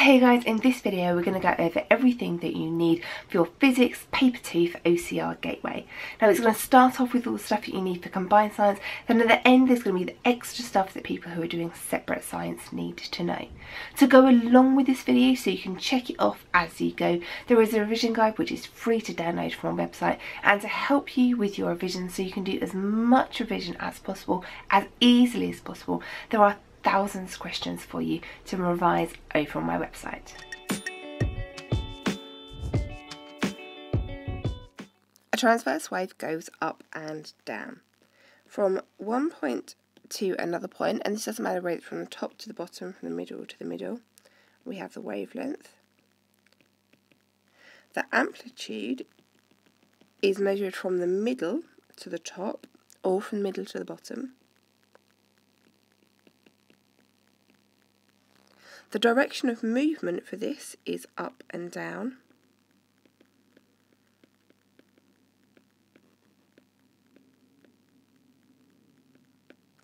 Hey guys, in this video we're going to go over everything that you need for your physics paper 2 for OCR gateway. Now it's going to start off with all the stuff that you need for combined science, then at the end there's going to be the extra stuff that people who are doing separate science need to know. To go along with this video so you can check it off as you go, there is a revision guide which is free to download from our website and to help you with your revision so you can do as much revision as possible, as easily as possible. There are thousands of questions for you to revise over on my website. A transverse wave goes up and down from one point to another point, and this doesn't matter whether it's from the top to the bottom, from the middle to the middle. We have the wavelength. The amplitude is measured from the middle to the top or from the middle to the bottom. The direction of movement for this is up and down.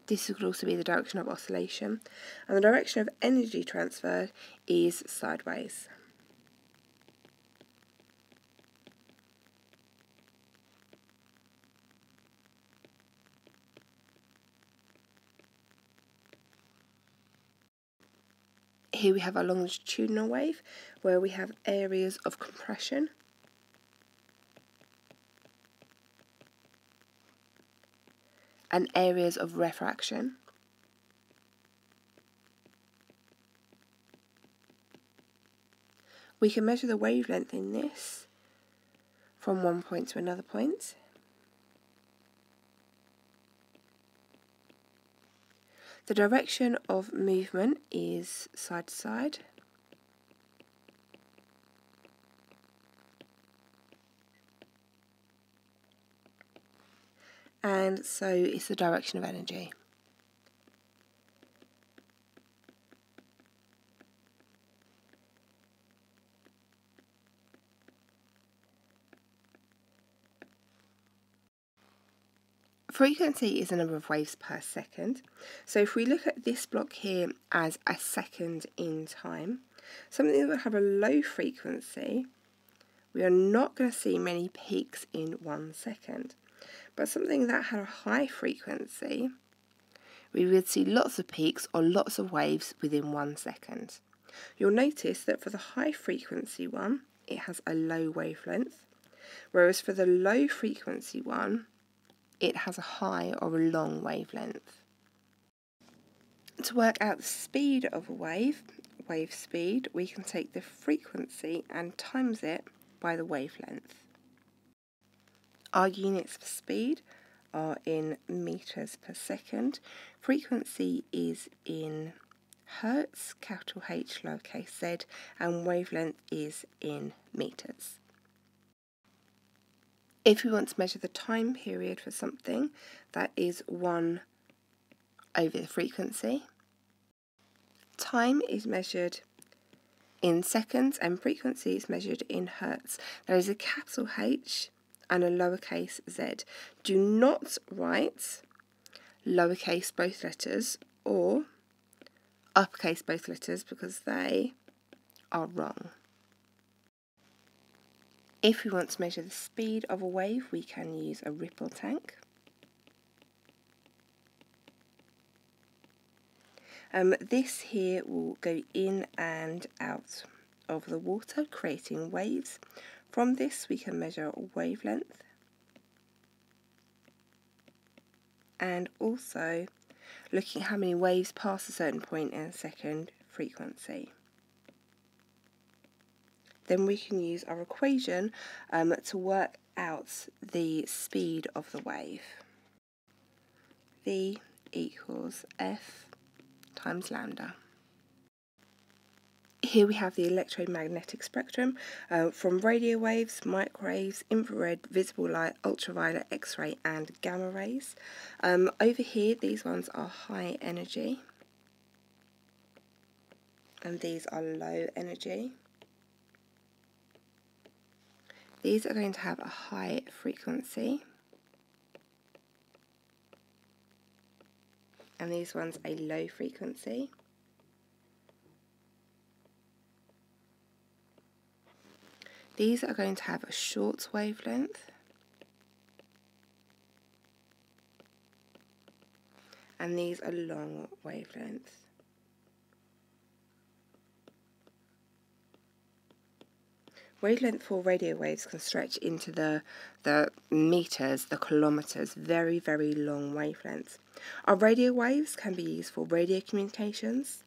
This could also be the direction of oscillation. And the direction of energy transferred is sideways. Here we have our longitudinal wave, where we have areas of compression. And areas of refraction. We can measure the wavelength in this from one point to another point. The direction of movement is side to side. And so it's the direction of energy. Frequency is the number of waves per second. So if we look at this block here as a second in time, something that will have a low frequency, we are not going to see many peaks in 1 second. But something that had a high frequency, we would see lots of peaks or lots of waves within 1 second. You'll notice that for the high frequency one, it has a low wavelength, whereas for the low frequency one, it has a high or a long wavelength. To work out the speed of a wave, wave speed, we can take the frequency and times it by the wavelength. Our units for speed are in meters per second. Frequency is in hertz, capital H, lowercase z, and wavelength is in meters. If we want to measure the time period for something, that is 1 over the frequency. Time is measured in seconds and frequency is measured in hertz. There is a capital H and a lowercase z. Do not write lowercase both letters or uppercase both letters because they are wrong. If we want to measure the speed of a wave, we can use a ripple tank. This here will go in and out of the water, creating waves. From this, we can measure wavelength and also looking at how many waves pass a certain point in a second, frequency. Then we can use our equation to work out the speed of the wave. V equals F times lambda. Here we have the electromagnetic spectrum from radio waves, microwaves, infrared, visible light, ultraviolet, X-ray and gamma rays. Over here these ones are high energy and these are low energy. These are going to have a high frequency and these ones a low frequency. These are going to have a short wavelength, and these are long wavelengths. Wavelength for radio waves can stretch into the meters, the kilometers, very, very long wavelengths. Our radio waves can be used for radio communications.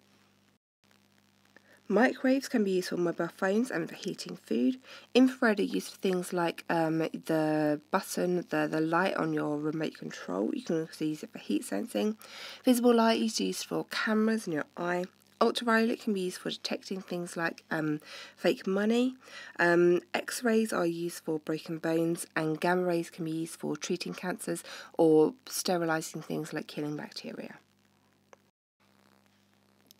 Microwaves can be used for mobile phones and for heating food. Infrared are used for things like the button, the light on your remote control. You can also use it for heat sensing. Visible light is used for cameras and your eye. Ultraviolet can be used for detecting things like fake money. X-rays are used for broken bones, and gamma rays can be used for treating cancers or sterilising things like killing bacteria.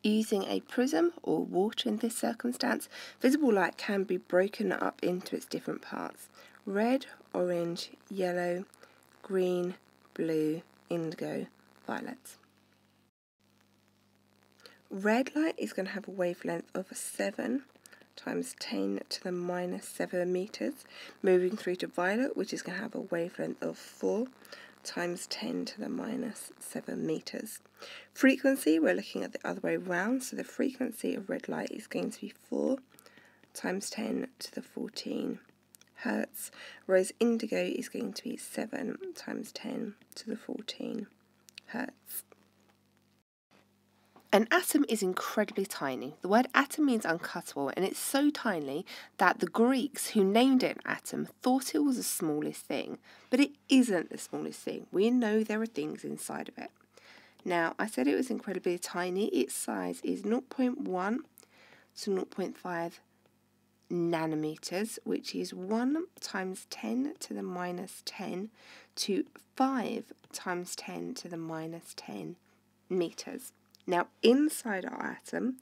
Using a prism or water in this circumstance, visible light can be broken up into its different parts: red, orange, yellow, green, blue, indigo, violet. Red light is going to have a wavelength of 7 × 10⁻⁷ meters, moving through to violet, which is going to have a wavelength of 4 × 10⁻⁷ meters. Frequency, we're looking at the other way round, so the frequency of red light is going to be 4 × 10⁴ hertz, whereas indigo is going to be 7 × 10⁴ hertz. An atom is incredibly tiny. The word atom means uncuttable, and it's so tiny that the Greeks who named it an atom thought it was the smallest thing, but it isn't the smallest thing. We know there are things inside of it. Now, I said it was incredibly tiny. Its size is 0.1 to 0.5 nanometers, which is 1 × 10⁻⁹ to 5 × 10⁻⁹ meters. Now, inside our atom,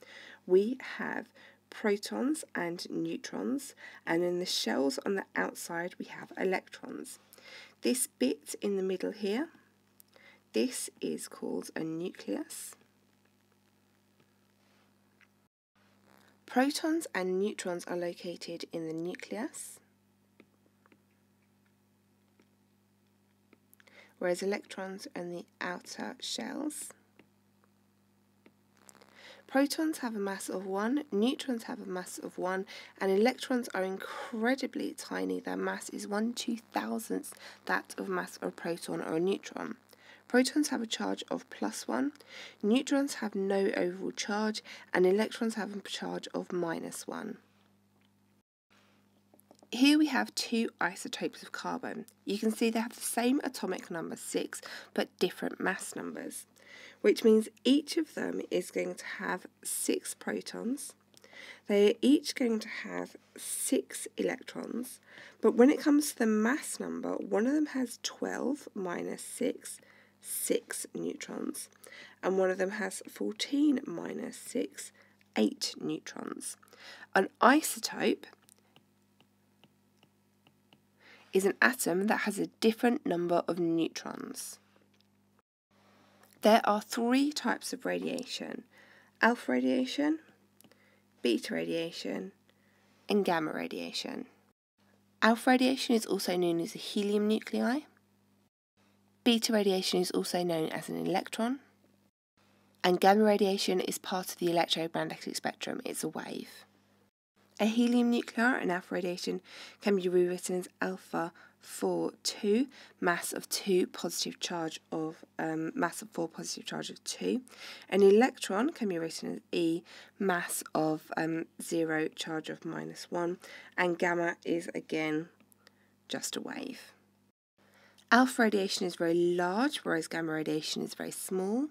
we have protons and neutrons, and in the shells on the outside, we have electrons. This bit in the middle here, this is called a nucleus. Protons and neutrons are located in the nucleus, whereas electrons are in the outer shells. Protons have a mass of 1, neutrons have a mass of 1, and electrons are incredibly tiny. Their mass is 1/2000th that of mass of a proton or a neutron. Protons have a charge of +1, neutrons have no overall charge, and electrons have a charge of -1. Here we have two isotopes of carbon. You can see they have the same atomic number 6, but different mass numbers, which means each of them is going to have 6 protons. They are each going to have 6 electrons, but when it comes to the mass number, one of them has 12 - 6, 6 neutrons, and one of them has 14 - 6, 8 neutrons. An isotope is an atom that has a different number of neutrons. There are 3 types of radiation: alpha radiation, beta radiation, and gamma radiation. Alpha radiation is also known as a helium nuclei. Beta radiation is also known as an electron. And gamma radiation is part of the electromagnetic spectrum. It's a wave. A helium nuclei and alpha radiation can be rewritten as alpha 4, 2, mass of 2, positive charge of mass of 4, positive charge of 2. An electron can be written as E, mass of 0, charge of -1, and gamma is again just a wave. Alpha radiation is very large, whereas gamma radiation is very small.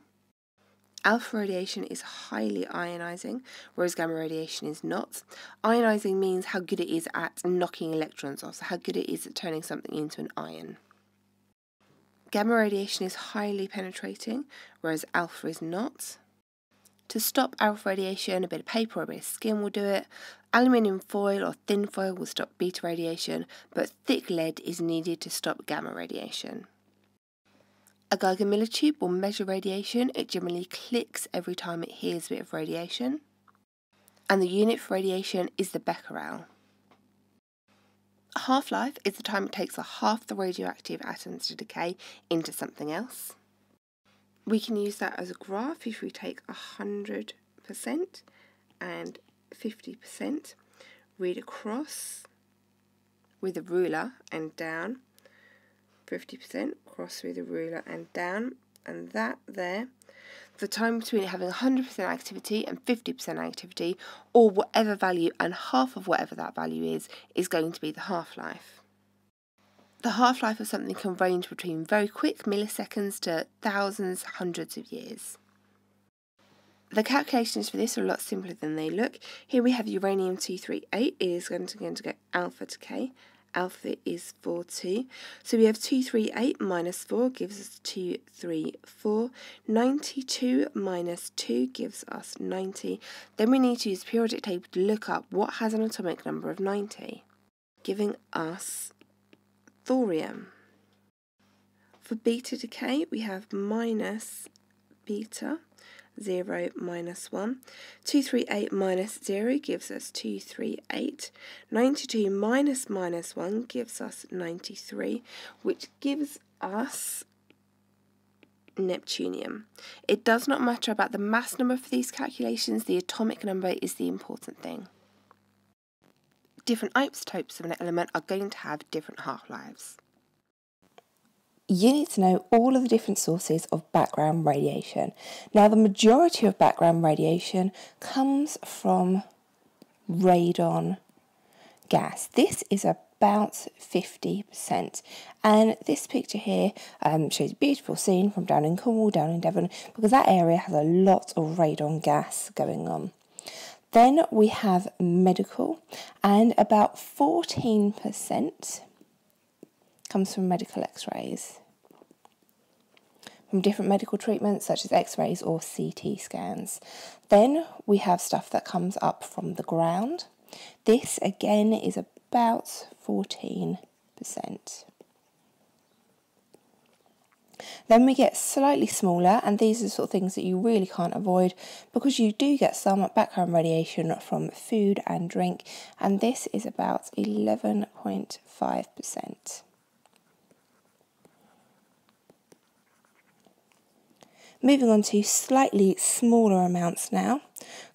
Alpha radiation is highly ionising, whereas gamma radiation is not. Ionising means how good it is at knocking electrons off, so how good it is at turning something into an ion. Gamma radiation is highly penetrating, whereas alpha is not. To stop alpha radiation, a bit of paper or a bit of skin will do it. Aluminium foil or thin foil will stop beta radiation, but thick lead is needed to stop gamma radiation. A Geiger-Muller tube will measure radiation. It generally clicks every time it hears a bit of radiation. And the unit for radiation is the Becquerel. Half-life is the time it takes for half the radioactive atoms to decay into something else. We can use that as a graph if we take 100% and 50%, read across with a ruler and down, 50%, cross with a ruler and down, and that there, the time between having 100% activity and 50% activity, or whatever value, and half of whatever that value is going to be the half-life. The half-life of something can range between very quick milliseconds to thousands, hundreds of years. The calculations for this are a lot simpler than they look. Here we have uranium-238. It is going to go alpha decay. Alpha is 4, 2. So we have 238 minus 4 gives us 234. 92 minus 2 gives us 90. Then we need to use the periodic table to look up what has an atomic number of 90, giving us thorium. For beta decay, we have minus beta. 0 minus 1. 238 minus 0 gives us 238. 92 minus minus 1 gives us 93, which gives us neptunium. It does not matter about the mass number for these calculations, the atomic number is the important thing. Different isotopes of an element are going to have different half-lives. You need to know all of the different sources of background radiation. Now, the majority of background radiation comes from radon gas. This is about 50%. And this picture here shows a beautiful scene from down in Cornwall, down in Devon, because that area has a lot of radon gas going on. Then we have medical, and about 14% comes from medical x-rays, from different medical treatments such as x-rays or CT scans. Then we have stuff that comes up from the ground. This again is about 14%. Then we get slightly smaller, and these are the sort of things that you really can't avoid because you do get some background radiation from food and drink, and this is about 11.5%. Moving on to slightly smaller amounts now.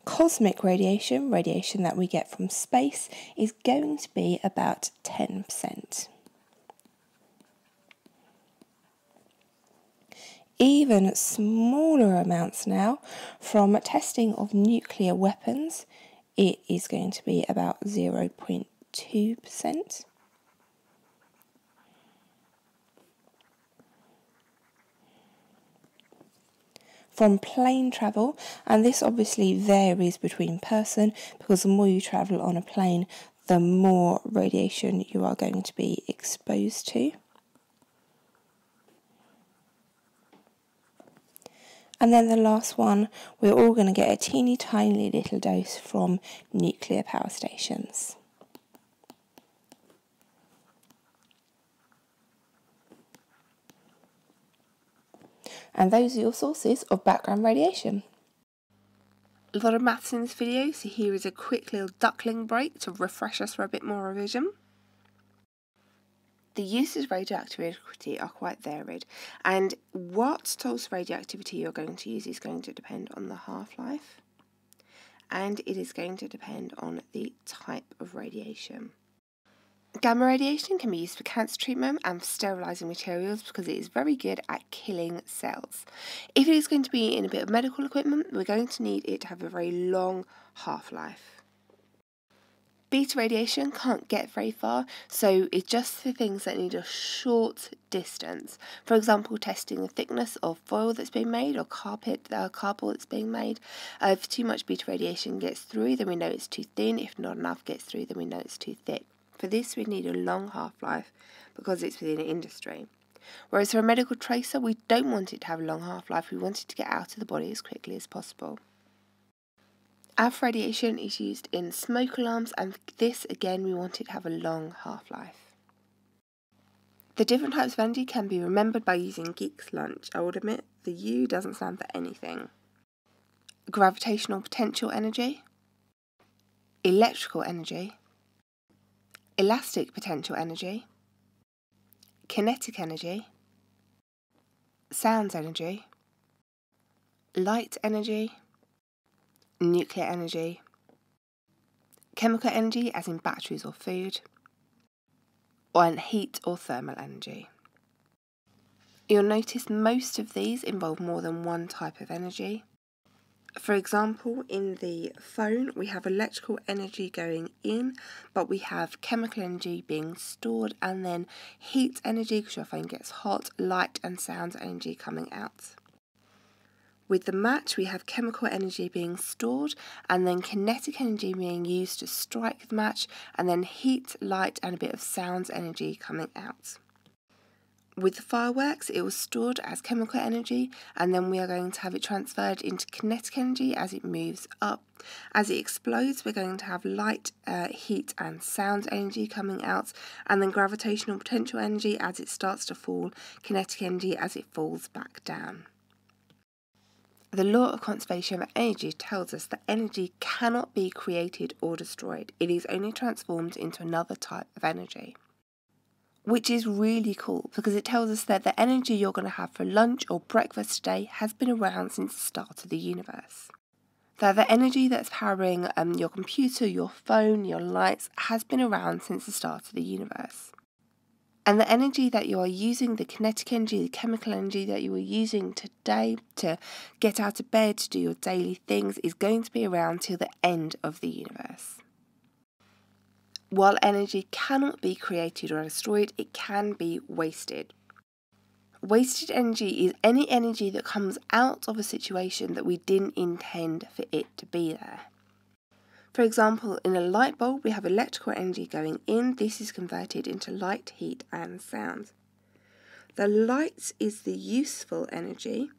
Cosmic radiation, radiation that we get from space, is going to be about 10%. Even smaller amounts now from testing of nuclear weapons, it is going to be about 0.2%. From plane travel, and this obviously varies between person because the more you travel on a plane, the more radiation you are going to be exposed to. And then the last one, we're all going to get a teeny tiny little dose from nuclear power stations. And those are your sources of background radiation. A lot of maths in this video, so here is a quick little duckling break to refresh us for a bit more revision. The uses of radioactivity are quite varied, and what types of radioactivity you're going to use is going to depend on the half-life, and it is going to depend on the type of radiation. Gamma radiation can be used for cancer treatment and for sterilising materials because it is very good at killing cells. If it is going to be in a bit of medical equipment, we're going to need it to have a very long half-life. Beta radiation can't get very far, so it's just for things that need a short distance. For example, testing the thickness of foil that's being made or cardboard that's being made. If too much beta radiation gets through, then we know it's too thin. If not enough gets through, then we know it's too thick. For this, we need a long half-life because it's within an industry. Whereas for a medical tracer, we don't want it to have a long half-life. We want it to get out of the body as quickly as possible. Alpha radiation is used in smoke alarms, and for this, again, we want it to have a long half-life. The different types of energy can be remembered by using Geek's Lunch. I would admit the U doesn't stand for anything. Gravitational potential energy, electrical energy, elastic potential energy, kinetic energy, sound energy, light energy, nuclear energy, chemical energy as in batteries or food, and heat or thermal energy. You'll notice most of these involve more than one type of energy. For example, in the phone, we have electrical energy going in, but we have chemical energy being stored, and then heat energy, because your phone gets hot, light and sound energy coming out. With the match, we have chemical energy being stored, and then kinetic energy being used to strike the match, and then heat, light, and a bit of sound energy coming out. With the fireworks, it was stored as chemical energy, and then we are going to have it transferred into kinetic energy as it moves up. As it explodes, we're going to have light, heat, and sound energy coming out, and then gravitational potential energy as it starts to fall, kinetic energy as it falls back down. The law of conservation of energy tells us that energy cannot be created or destroyed. It is only transformed into another type of energy, which is really cool because it tells us that the energy you're going to have for lunch or breakfast today has been around since the start of the universe. That the energy that's powering your computer, your phone, your lights has been around since the start of the universe. And the energy that you are using, the kinetic energy, the chemical energy that you are using today to get out of bed, to do your daily things, is going to be around till the end of the universe. While energy cannot be created or destroyed, it can be wasted. Wasted energy is any energy that comes out of a situation that we didn't intend for it to be there. For example, in a light bulb, we have electrical energy going in. This is converted into light, heat, and sound. The light is the useful energy,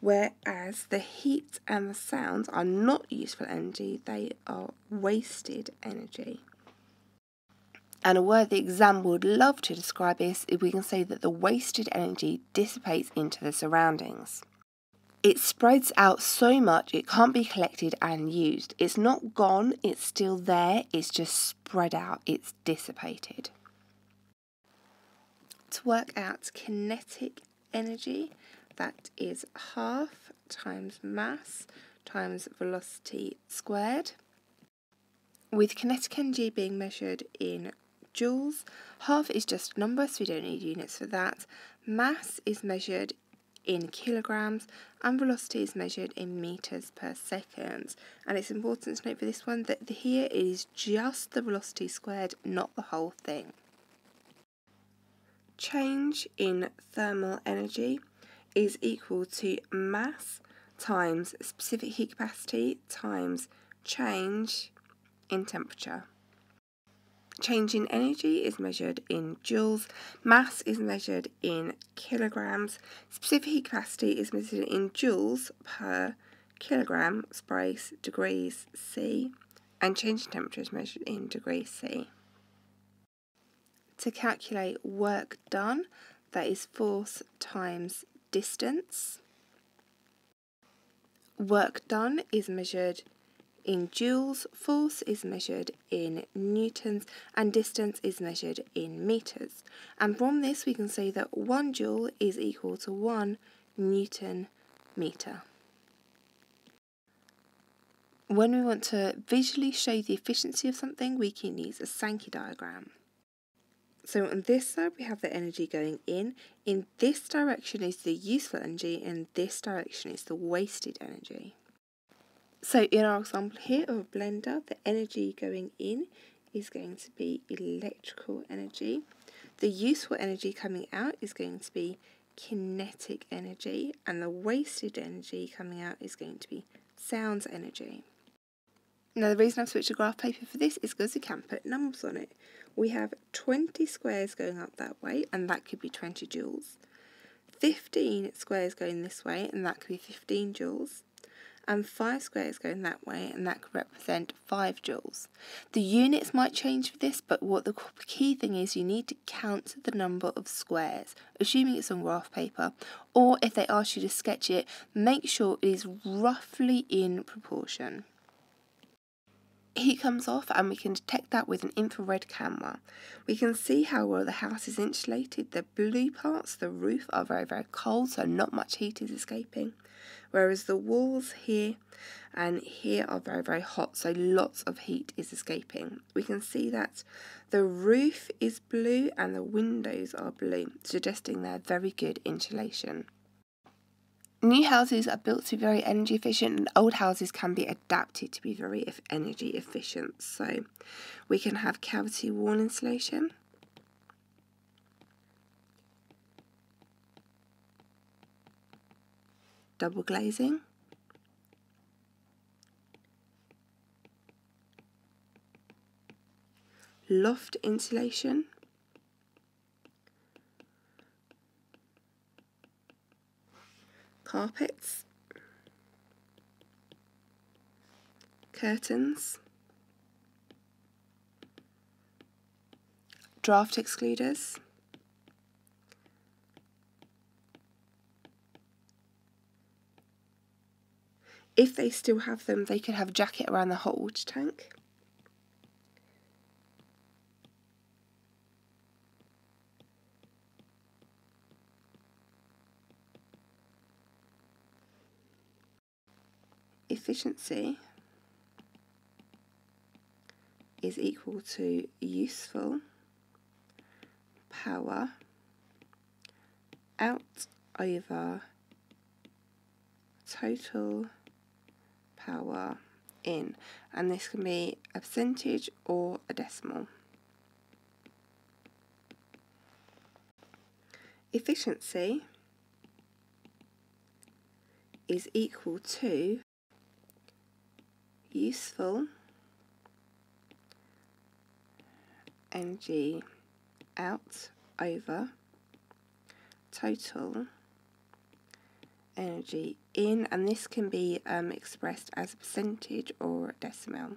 whereas the heat and the sound are not useful energy. They are wasted energy. And a word the exam would love to describe this is we can say that the wasted energy dissipates into the surroundings. It spreads out so much it can't be collected and used. It's not gone, it's still there, it's just spread out, it's dissipated. To work out kinetic energy, that is half times mass times velocity squared. With kinetic energy being measured in joules, half is just a number, so we don't need units for that. Mass is measured in kilograms, and velocity is measured in meters per second. And it's important to note for this one that here is just the velocity squared, not the whole thing. Change in thermal energy is equal to mass times specific heat capacity times change in temperature. Change in energy is measured in joules, mass is measured in kilograms, specific heat capacity is measured in joules per kilogram, degrees C, and change in temperature is measured in degrees C. To calculate work done, that is force times distance. Work done is measured in joules, force is measured in newtons, and distance is measured in metres. And from this we can say that 1 joule is equal to 1 newton metre. When we want to visually show the efficiency of something, we can use a Sankey diagram. So on this side we have the energy going in this direction is the useful energy, and this direction is the wasted energy. So in our example here of a blender, the energy going in is going to be electrical energy. The useful energy coming out is going to be kinetic energy, and the wasted energy coming out is going to be sound energy. Now the reason I've switched to graph paper for this is because we can put numbers on it. We have 20 squares going up that way, and that could be 20 joules. 15 squares going this way, and that could be 15 joules. And 5 squares going that way, and that could represent 5 joules. The units might change for this, but what the key thing is, you need to count the number of squares, assuming it's on graph paper, or if they ask you to sketch it, make sure it is roughly in proportion. heat comes off, and we can detect that with an infrared camera. We can see how well the house is insulated. The blue parts, the roof, are very, very cold, so not much heat is escaping, whereas the walls here and here are very, very hot, so lots of heat is escaping. We can see that the roof is blue and the windows are blue, suggesting they're very good insulation. New houses are built to be very energy efficient, and old houses can be adapted to be very energy efficient. So we can have cavity wall insulation, double glazing, loft insulation, carpets, curtains, draft excluders, if they still have them, they could have a jacket around the hot water tank. Efficiency is equal to useful power out over total power in, and this can be a percentage or a decimal. Efficiency is equal to useful energy out over total energy in, and this can be expressed as a percentage or a decimal.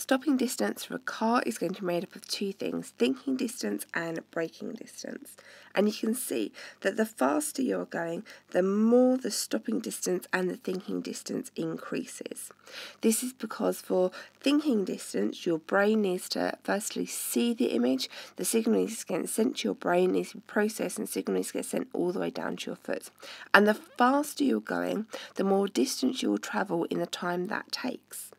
Stopping distance for a car is going to be made up of two things, thinking distance and braking distance. And you can see that the faster you're going, the more the stopping distance and the thinking distance increases. This is because for thinking distance, your brain needs to firstly see the image, the signal needs to get sent to your brain, needs to be processed, and signal needs to get sent all the way down to your foot. And the faster you're going, the more distance you'll travel in the time that takes.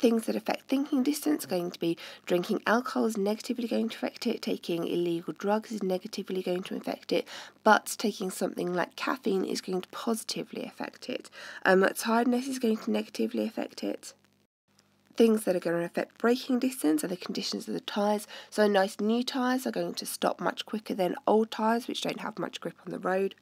Things that affect thinking distance are going to be drinking alcohol is negatively going to affect it, taking illegal drugs is negatively going to affect it, but taking something like caffeine is going to positively affect it. Tiredness is going to negatively affect it. Things that are going to affect braking distance are the conditions of the tyres. So nice new tyres are going to stop much quicker than old tyres, which don't have much grip on the road.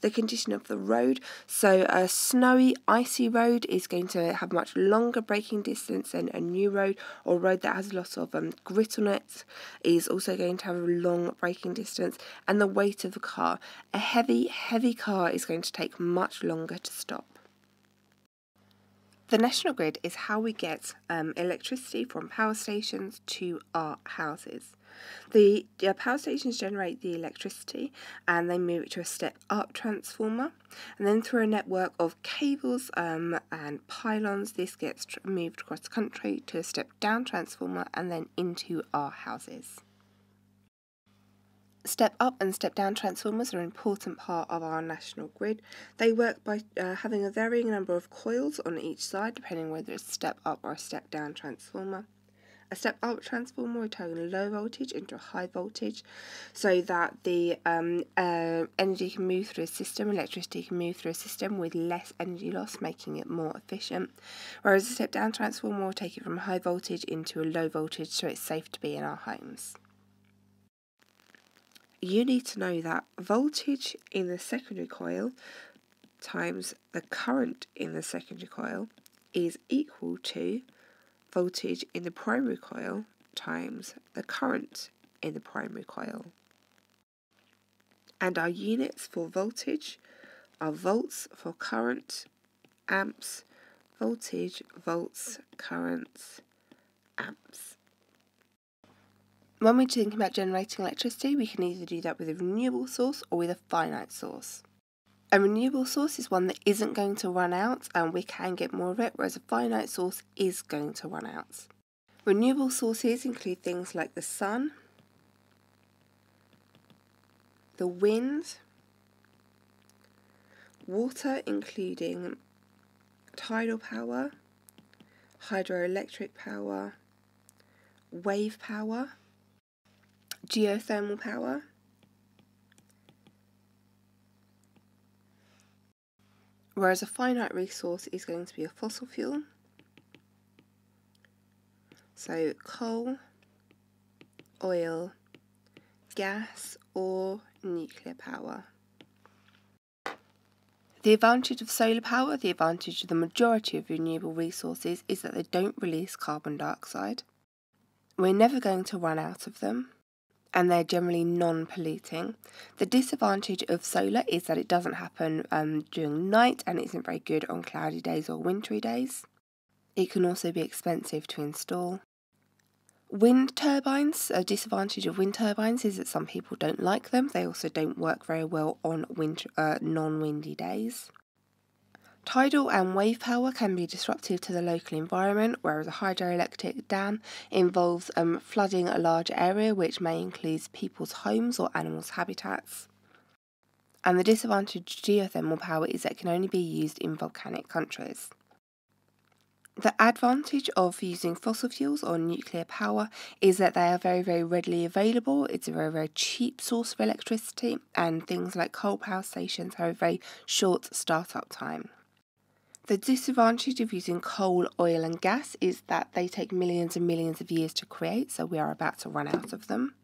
The condition of the road, so a snowy, icy road is going to have much longer braking distance than a new road, or a road that has lots of grit on it is also going to have a long braking distance, and the weight of the car. A heavy, heavy car is going to take much longer to stop. The National Grid is how we get electricity from power stations to our houses. The power stations generate the electricity and they move it to a step-up transformer, and then through a network of cables and pylons, this gets moved across the country to a step-down transformer and then into our houses. Step-up and step-down transformers are an important part of our National Grid. They work by having a varying number of coils on each side, depending whether it's a step-up or a step-down transformer. A step-up transformer will turn a low voltage into a high voltage so that the energy can move through a system, electricity can move through a system with less energy loss, making it more efficient. Whereas a step-down transformer will take it from high voltage into a low voltage, so it's safe to be in our homes. You need to know that voltage in the secondary coil times the current in the secondary coil is equal to voltage in the primary coil times the current in the primary coil. And our units for voltage are volts for current, amps, voltage, volts, currents, amps. When we're thinking about generating electricity, we can either do that with a renewable source or with a finite source. A renewable source is one that isn't going to run out and we can get more of it, whereas a finite source is going to run out. Renewable sources include things like the sun, the wind, water including tidal power, hydroelectric power, wave power, geothermal power, whereas a finite resource is going to be a fossil fuel, so coal, oil, gas or nuclear power. The advantage of solar power, the advantage of the majority of renewable resources is that they don't release carbon dioxide. We're never going to run out of them, and they're generally non-polluting. The disadvantage of solar is that it doesn't happen during night and isn't very good on cloudy days or wintry days. It can also be expensive to install. Wind turbines, a disadvantage of wind turbines is that some people don't like them. They also don't work very well on non-windy days. Tidal and wave power can be disruptive to the local environment, whereas a hydroelectric dam involves flooding a large area, which may include people's homes or animals' habitats. And the disadvantage of geothermal power is that it can only be used in volcanic countries. The advantage of using fossil fuels or nuclear power is that they are very, very readily available. It's a very, very cheap source of electricity, and things like coal power stations have a very short start-up time. The disadvantage of using coal, oil and gas is that they take millions and millions of years to create, so we are about to run out of them.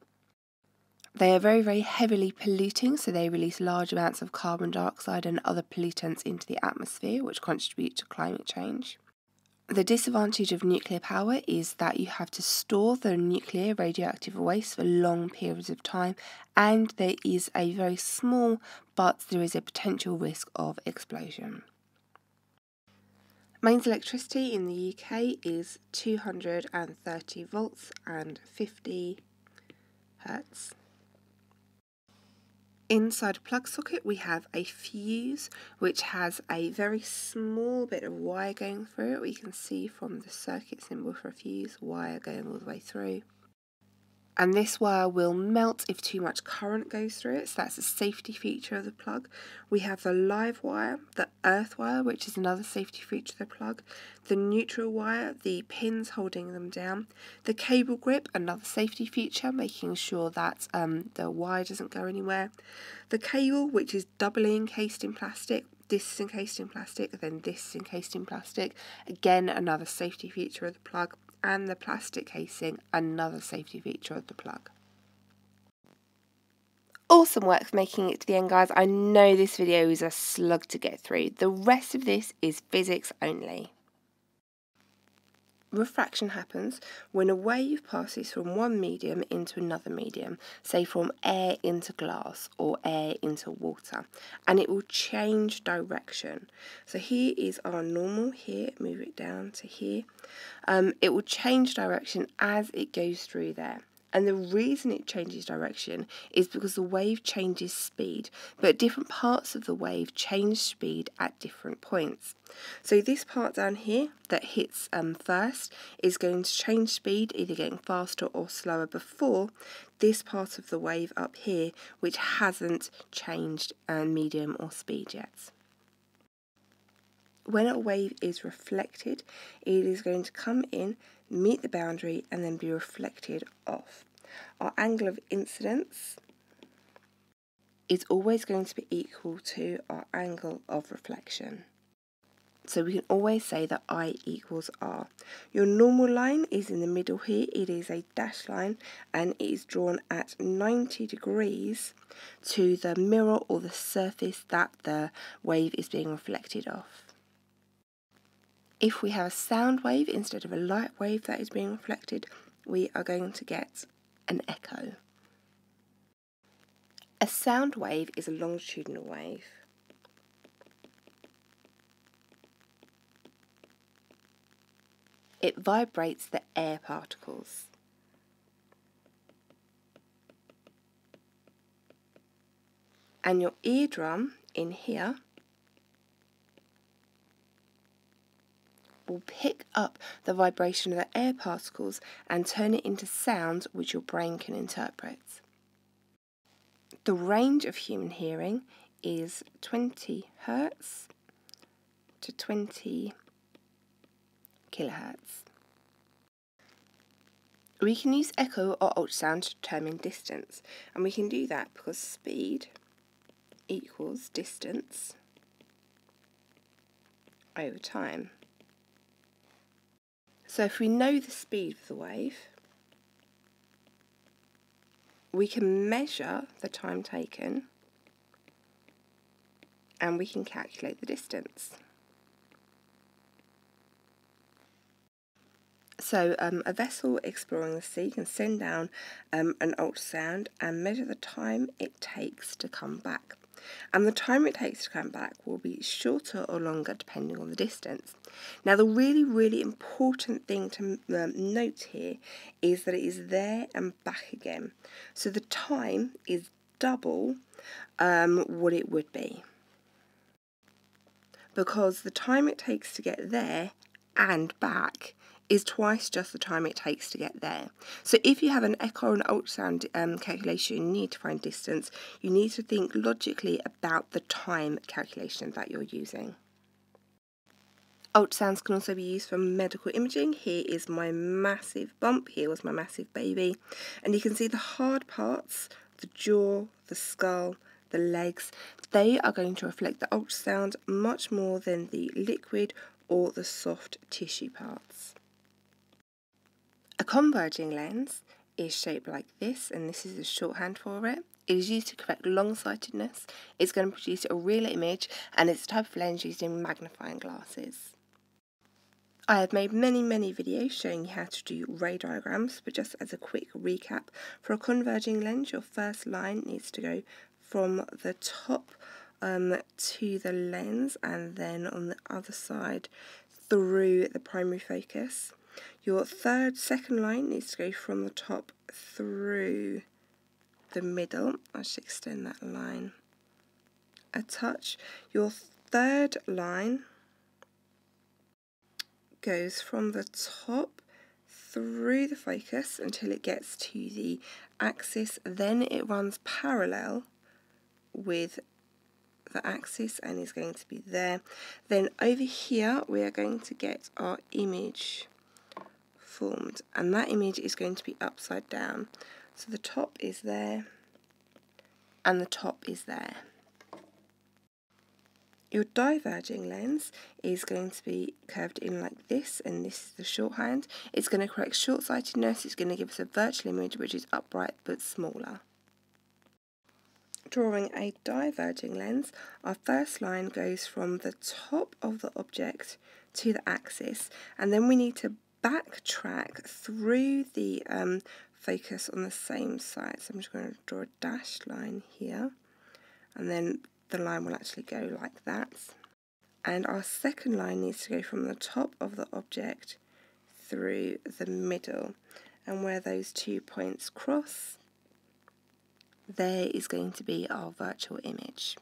They are very, very heavily polluting, so they release large amounts of carbon dioxide and other pollutants into the atmosphere, which contribute to climate change. The disadvantage of nuclear power is that you have to store the nuclear radioactive waste for long periods of time, and there is a very small, but there is a potential risk of explosion. Mains electricity in the UK is 230 volts and 50 hertz. Inside a plug socket we have a fuse which has a very small bit of wire going through it. We can see from the circuit symbol for a fuse, wire going all the way through. And this wire will melt if too much current goes through it, so that's a safety feature of the plug. We have the live wire, the earth wire, which is another safety feature of the plug, the neutral wire, the pins holding them down, the cable grip, another safety feature, making sure that the wire doesn't go anywhere, the cable, which is doubly encased in plastic, this is encased in plastic, then this is encased in plastic, again another safety feature of the plug, and the plastic casing, another safety feature of the plug. Awesome work for making it to the end, guys. I know this video is a slug to get through. The rest of this is physics only. Refraction happens when a wave passes from one medium into another medium, say from air into glass or air into water, and it will change direction. So here is our normal here, move it down to here. It will change direction as it goes through there. And the reason it changes direction is because the wave changes speed, but different parts of the wave change speed at different points. So this part down here that hits first is going to change speed, either getting faster or slower before this part of the wave up here, which hasn't changed medium or speed yet. When a wave is reflected, it is going to come in, meet the boundary, and then be reflected off. Our angle of incidence is always going to be equal to our angle of reflection. So we can always say that I equals R. Your normal line is in the middle here. It is a dashed line and it is drawn at 90 degrees to the mirror or the surface that the wave is being reflected off. If we have a sound wave instead of a light wave that is being reflected, we are going to get an echo. A sound wave is a longitudinal wave. It vibrates the air particles. And your eardrum in here will pick up the vibration of the air particles and turn it into sound which your brain can interpret. The range of human hearing is 20 hertz to 20 kilohertz. We can use echo or ultrasound to determine distance, and we can do that because speed equals distance over time. So if we know the speed of the wave, we can measure the time taken and we can calculate the distance. So a vessel exploring the sea can send down an ultrasound and measure the time it takes to come back. And the time it takes to come back will be shorter or longer depending on the distance. Now the really, really important thing to note here is that it is there and back again. So the time is double what it would be, because the time it takes to get there and back is twice just the time it takes to get there. So if you have an echo and ultrasound calculation, you need to find distance. You need to think logically about the time calculation that you're using. Ultrasounds can also be used for medical imaging. Here is my massive bump, here was my massive baby, and you can see the hard parts, the jaw, the skull, the legs. They are going to reflect the ultrasound much more than the liquid or the soft tissue parts. A converging lens is shaped like this, and this is the shorthand for it. It is used to correct long-sightedness. It's going to produce a real image, and it's a type of lens used in magnifying glasses. I have made many, many videos showing you how to do ray diagrams, but just as a quick recap, for a converging lens, your first line needs to go from the top to the lens, and then on the other side through the primary focus. Your second line needs to go from the top through the middle. I should extend that line a touch. Your third line goes from the top through the focus until it gets to the axis. Then it runs parallel with the axis and is going to be there. Then over here we are going to get our image formed, and that image is going to be upside down. So the top is there and the top is there. Your diverging lens is going to be curved in like this, and this is the shorthand. It's going to correct short-sightedness. It's going to give us a virtual image which is upright but smaller. Drawing a diverging lens, our first line goes from the top of the object to the axis, and then we need to backtrack through the focus on the same side. So I'm just going to draw a dashed line here, and then the line will actually go like that. And our second line needs to go from the top of the object through the middle, and where those two points cross, there is going to be our virtual image.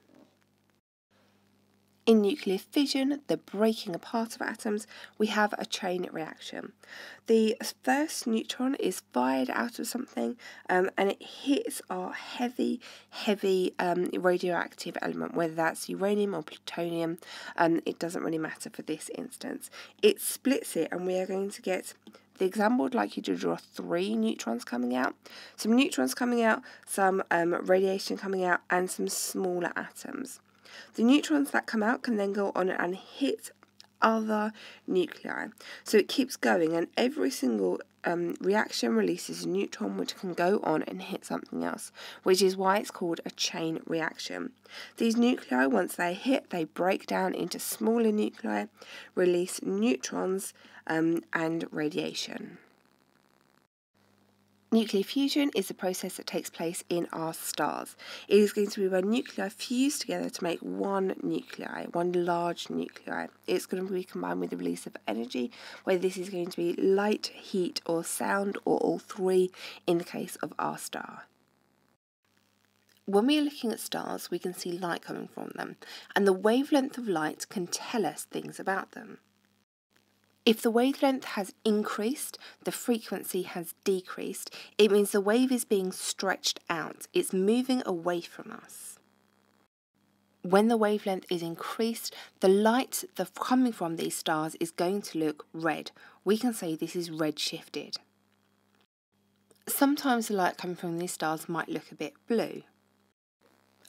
In nuclear fission, the breaking apart of atoms, we have a chain reaction. The first neutron is fired out of something and it hits our heavy, heavy radioactive element, whether that's uranium or plutonium, it doesn't really matter for this instance. It splits it, and we are going to get the example would like you to draw 3 neutrons coming out, some neutrons coming out, some radiation coming out, and some smaller atoms. The neutrons that come out can then go on and hit other nuclei. So it keeps going, and every single reaction releases a neutron which can go on and hit something else, which is why it's called a chain reaction. These nuclei, once they hit, they break down into smaller nuclei, release neutrons and radiation. Nuclear fusion is the process that takes place in our stars. It is going to be where nuclei fuse together to make one nuclei, one large nuclei. It's going to be combined with the release of energy, where this is going to be light, heat, or sound, or all three in the case of our star. when we are looking at stars, we can see light coming from them, and the wavelength of light can tell us things about them. If the wavelength has increased, the frequency has decreased, it means the wave is being stretched out. It's moving away from us. When the wavelength is increased, the light that's coming from these stars is going to look red. We can say this is red-shifted. Sometimes the light coming from these stars might look a bit blue.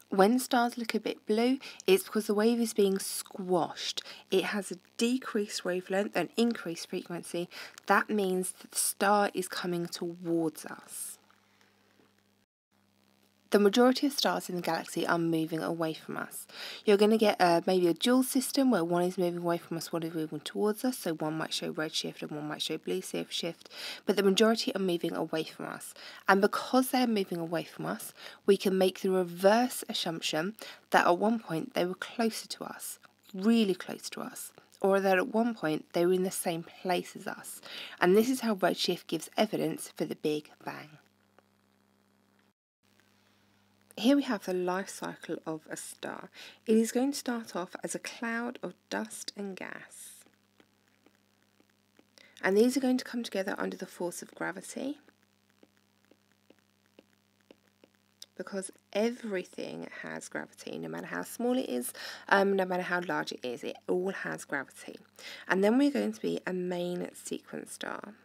When stars look a bit blue, it's because the wave is being squashed. It has a decreased wavelength and increased frequency. That means that the star is coming towards us. The majority of stars in the galaxy are moving away from us. You're going to get maybe a joule system where one is moving away from us, one is moving towards us, so one might show red shift and one might show blue shift, but the majority are moving away from us. And because they're moving away from us, we can make the reverse assumption that at one point they were closer to us, really close to us, or that at one point they were in the same place as us. And this is how redshift gives evidence for the Big Bang. Here we have the life cycle of a star. It is going to start off as a cloud of dust and gas. And these are going to come together under the force of gravity, because everything has gravity, no matter how small it is, no matter how large it is, it all has gravity. And then we're going to be a main sequence star.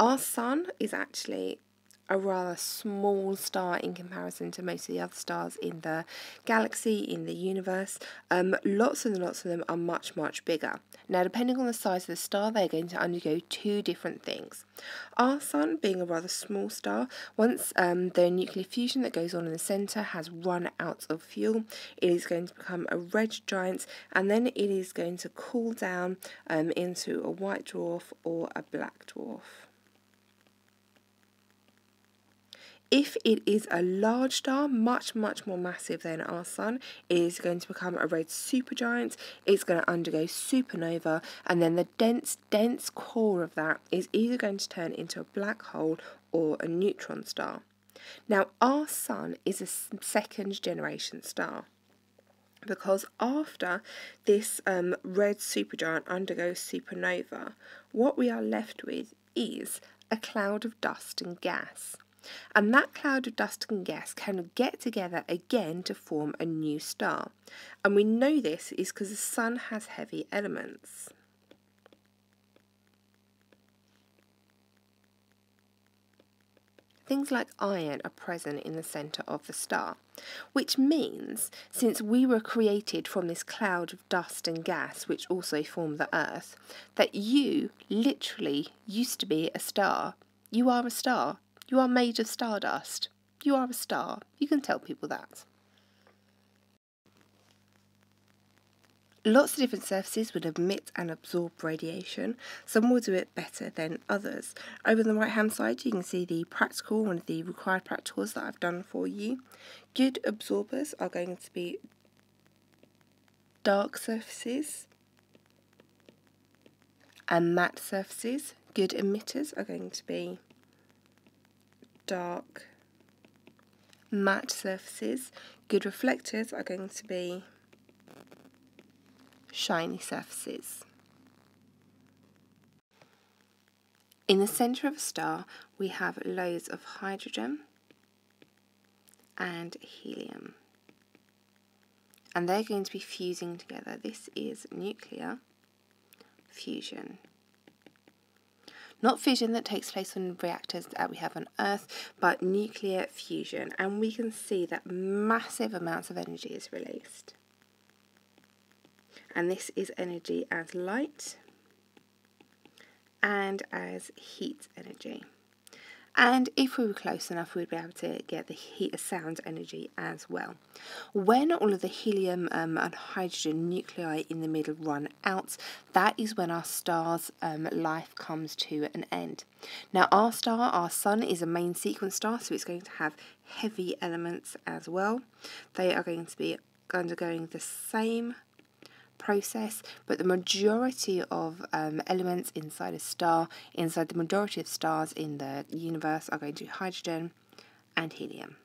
Our Sun is actually a rather small star in comparison to most of the other stars in the galaxy, in the universe. Lots and lots of them are much, much bigger. Now, depending on the size of the star, they're going to undergo two different things. Our Sun, being a rather small star, once the nuclear fusion that goes on in the centre has run out of fuel, it is going to become a red giant, and then it is going to cool down into a white dwarf or a black dwarf. If it is a large star, much, much more massive than our Sun, it is going to become a red supergiant, it's going to undergo supernova, and then the dense, dense core of that is either going to turn into a black hole or a neutron star. Now, our Sun is a second generation star, because after this red supergiant undergoes supernova, what we are left with is a cloud of dust and gas. And that cloud of dust and gas can get together again to form a new star. And we know this is because the Sun has heavy elements. Things like iron are present in the centre of the star, which means since we were created from this cloud of dust and gas, which also formed the Earth, that you literally used to be a star. You are a star. You are made of stardust. You are a star. You can tell people that. Lots of different surfaces would emit and absorb radiation. Some will do it better than others. Over on the right-hand side, you can see the practical, one of the required practicals that I've done for you. Good absorbers are going to be dark surfaces and matte surfaces. Good emitters are going to be dark matte surfaces. Good reflectors are going to be shiny surfaces. In the centre of a star, we have loads of hydrogen and helium, and they're going to be fusing together. This is nuclear fusion. Not fission that takes place on reactors that we have on Earth, but nuclear fusion. And we can see that massive amounts of energy is released. And this is energy as light and as heat energy. And if we were close enough, we'd be able to get the sound energy as well. When all of the helium and hydrogen nuclei in the middle run out, that is when our star's life comes to an end. Now, our star, our Sun, is a main sequence star, so it's going to have heavy elements as well. They are going to be undergoing the same process, but the majority of elements inside a star, inside the majority of stars in the universe, are going to be hydrogen and helium.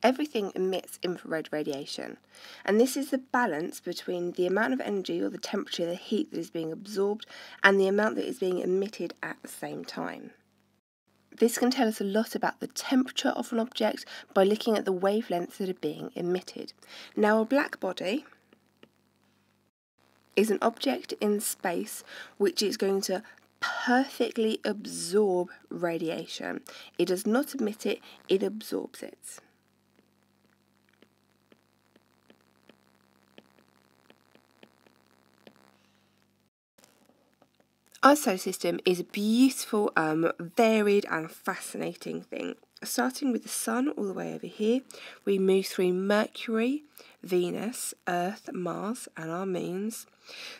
Everything emits infrared radiation, and this is the balance between the amount of energy or the temperature, the heat that is being absorbed, and the amount that is being emitted at the same time. This can tell us a lot about the temperature of an object by looking at the wavelengths that are being emitted. Now, a black body is an object in space which is going to perfectly absorb radiation. It does not emit it, it absorbs it. Our solar system is a beautiful, varied and fascinating thing. Starting with the Sun all the way over here, we move through Mercury, Venus, Earth, Mars and our moons.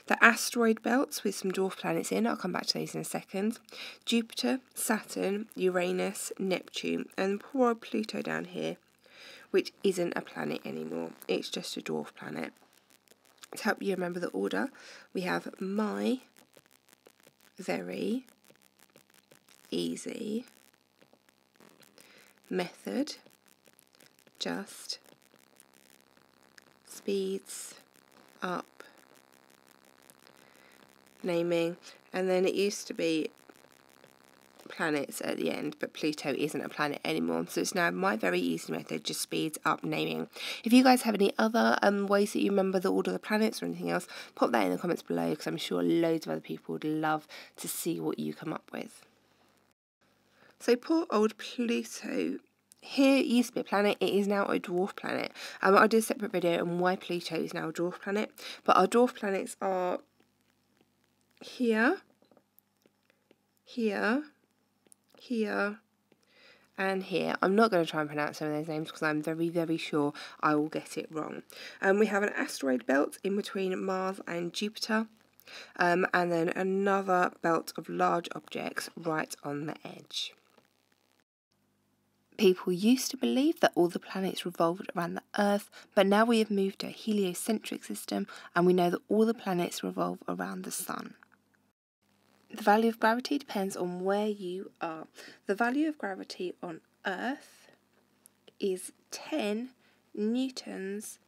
The asteroid belts with some dwarf planets in, I'll come back to those in a second. Jupiter, Saturn, Uranus, Neptune and poor old Pluto down here, which isn't a planet anymore, it's just a dwarf planet. To help you remember the order, we have my very easy method, just speeds up naming, and then it used to be planets at the end, but Pluto isn't a planet anymore, so it's now my very easy method, just speeds up naming. If you guys have any other ways that you remember the order of the planets or anything else, pop that in the comments below, because I'm sure loads of other people would love to see what you come up with. So poor old Pluto. Here, it used to be a planet, it is now a dwarf planet. I'll do a separate video on why Pluto is now a dwarf planet, but our dwarf planets are here, here, here and here. I'm not going to try and pronounce some of those names because I'm very, very sure I will get it wrong. We have an asteroid belt in between Mars and Jupiter, and then another belt of large objects right on the edge. People used to believe that all the planets revolved around the Earth, but now we have moved to a heliocentric system and we know that all the planets revolve around the Sun. The value of gravity depends on where you are. The value of gravity on Earth is 10 newtons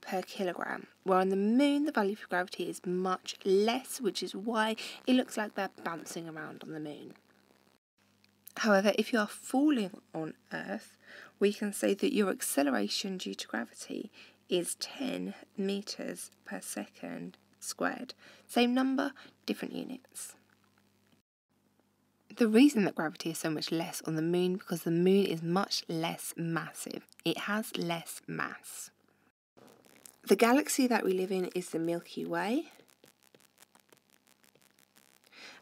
per kilogram, where on the Moon the value of gravity is much less, which is why it looks like they're bouncing around on the Moon. However, if you are falling on Earth, we can say that your acceleration due to gravity is 10 metres per second squared. Same number, different units. The reason that gravity is so much less on the Moon because the Moon is much less massive. It has less mass. The galaxy that we live in is the Milky Way.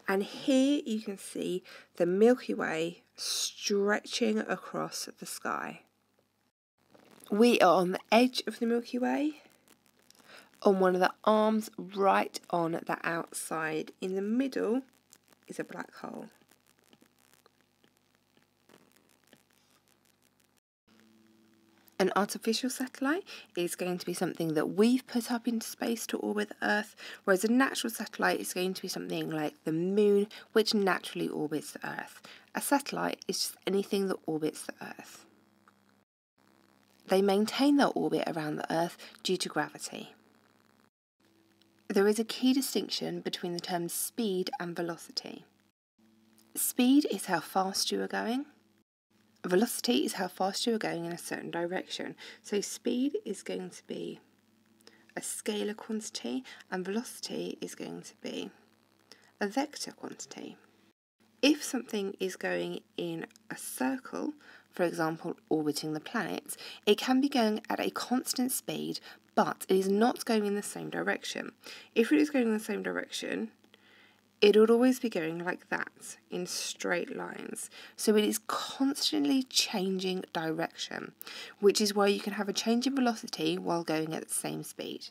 And here you can see the Milky Way stretching across the sky. We are on the edge of the Milky Way, on one of the arms right on the outside. In the middle is a black hole. An artificial satellite is going to be something that we've put up into space to orbit the Earth, whereas a natural satellite is going to be something like the Moon, which naturally orbits the Earth. A satellite is just anything that orbits the Earth. They maintain their orbit around the Earth due to gravity. There is a key distinction between the terms speed and velocity. Speed is how fast you are going. Velocity is how fast you are going in a certain direction. So speed is going to be a scalar quantity and velocity is going to be a vector quantity. If something is going in a circle, for example orbiting the planets, it can be going at a constant speed, but it is not going in the same direction. If it is going in the same direction, it would always be going like that, in straight lines. So it is constantly changing direction, which is why you can have a change in velocity while going at the same speed.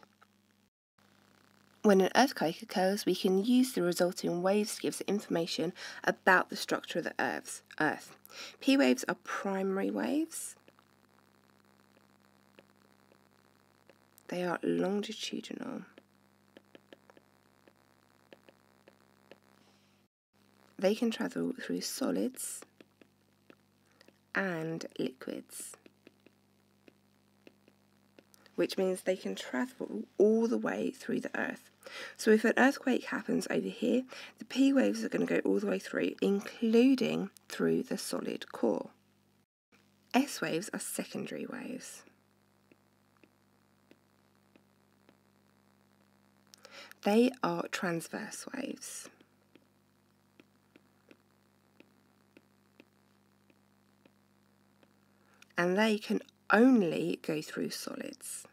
When an earthquake occurs, we can use the resulting waves to give us information about the structure of the Earth. P waves are primary waves. They are longitudinal. They can travel through solids and liquids, which means they can travel all the way through the Earth. So if an earthquake happens over here, the P waves are going to go all the way through, including through the solid core. S waves are secondary waves. They are transverse waves. And they can only go through solids.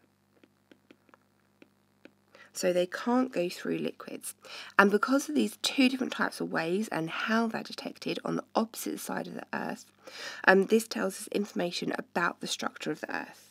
So they can't go through liquids. And because of these two different types of waves and how they're detected on the opposite side of the Earth, this tells us information about the structure of the Earth.